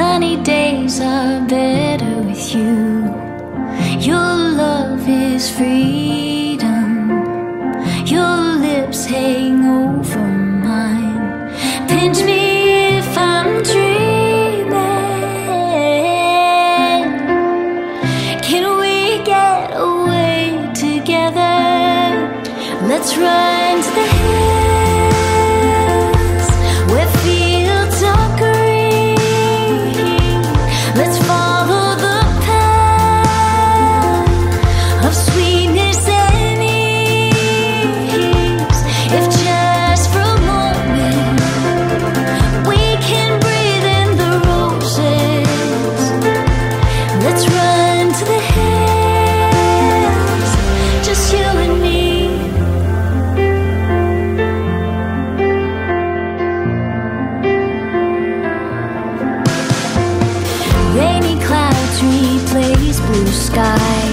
sunny days are better with you. Your love is freedom. Your lips hang over mine. Pinch me if I'm dreaming. Can we get away together? Let's run to the hills. Rainy clouds replace blue sky.